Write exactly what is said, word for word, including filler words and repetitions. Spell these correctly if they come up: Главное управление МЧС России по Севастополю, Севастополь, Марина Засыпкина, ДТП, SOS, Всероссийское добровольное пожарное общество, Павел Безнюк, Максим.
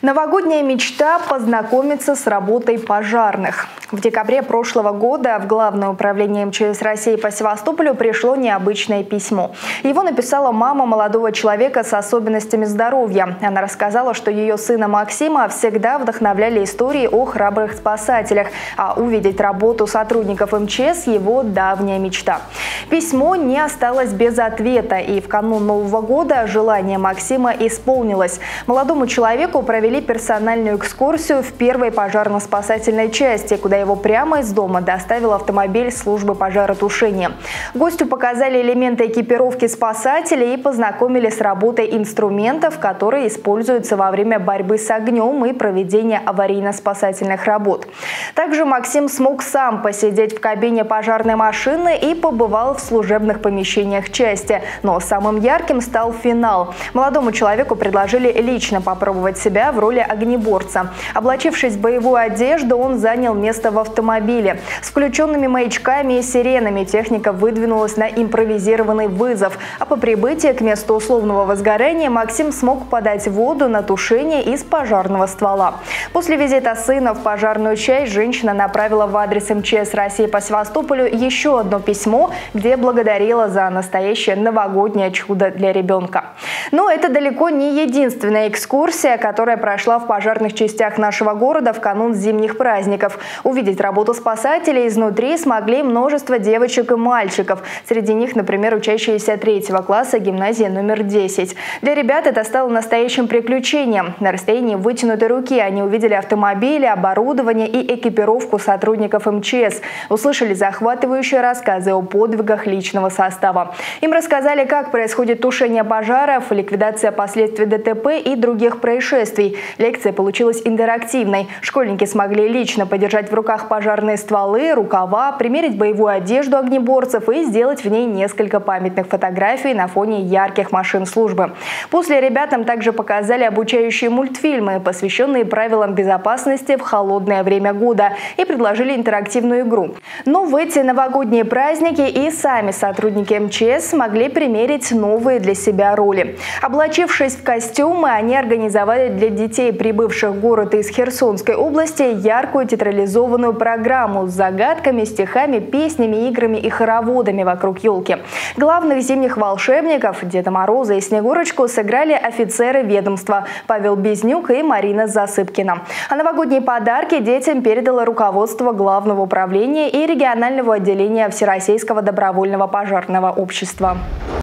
Новогодняя мечта – познакомиться с работой пожарных. В декабре прошлого года в Главное управление МЧС России по Севастополю пришло необычное письмо. Его написала мама молодого человека с особенностями здоровья. Она рассказала, что ее сына Максима всегда вдохновляли истории о храбрых спасателях, а увидеть работу сотрудников МЧС – его давняя мечта. Письмо не осталось без ответа, и в канун Нового года желание Максима исполнилось. Молодому человеку провели персональную экскурсию в первой пожарно-спасательной части, куда его прямо из дома доставил автомобиль службы пожаротушения. Гостю показали элементы экипировки спасателей и познакомили с работой инструментов, которые используются во время борьбы с огнем и проведения аварийно-спасательных работ. Также Максим смог сам посидеть в кабине пожарной машины и побывал в служебных помещениях части. Но самым ярким стал финал. Молодому человеку предложили лично попробовать себя в в роли огнеборца. Облачившись в боевую одежду, он занял место в автомобиле. С включенными маячками и сиренами техника выдвинулась на импровизированный вызов. А по прибытии к месту условного возгорания Максим смог подать воду на тушение из пожарного ствола. После визита сына в пожарную часть женщина направила в адрес МЧС России по Севастополю еще одно письмо, где благодарила за настоящее новогоднее чудо для ребенка. Но это далеко не единственная экскурсия, которая прошла в пожарных частях нашего города в канун зимних праздников. Увидеть работу спасателей изнутри смогли множество девочек и мальчиков. Среди них, например, учащиеся третьего класса гимназии номер десять. Для ребят это стало настоящим приключением. На расстоянии вытянутой руки они увидели автомобили, оборудование и экипировку сотрудников МЧС. Услышали захватывающие рассказы о подвигах личного состава. Им рассказали, как происходит тушение пожаров, ликвидация последствий ДТП и других происшествий. Лекция получилась интерактивной. Школьники смогли лично подержать в руках пожарные стволы, рукава, примерить боевую одежду огнеборцев и сделать в ней несколько памятных фотографий на фоне ярких машин службы. После ребятам также показали обучающие мультфильмы, посвященные правилам безопасности в холодное время года, и предложили интерактивную игру. Но в эти новогодние праздники и сами сотрудники МЧС смогли примерить новые для себя роли. Облачившись в костюмы, они организовали для детей, прибывших в город из Херсонской области, яркую театрализованную программу с загадками, стихами, песнями, играми и хороводами вокруг елки. Главных зимних волшебников, Деда Мороза и Снегурочку, сыграли офицеры ведомства Павел Безнюк и Марина Засыпкина. А новогодние подарки детям передало руководство Главного управления и регионального отделения Всероссийского добровольного пожарного общества.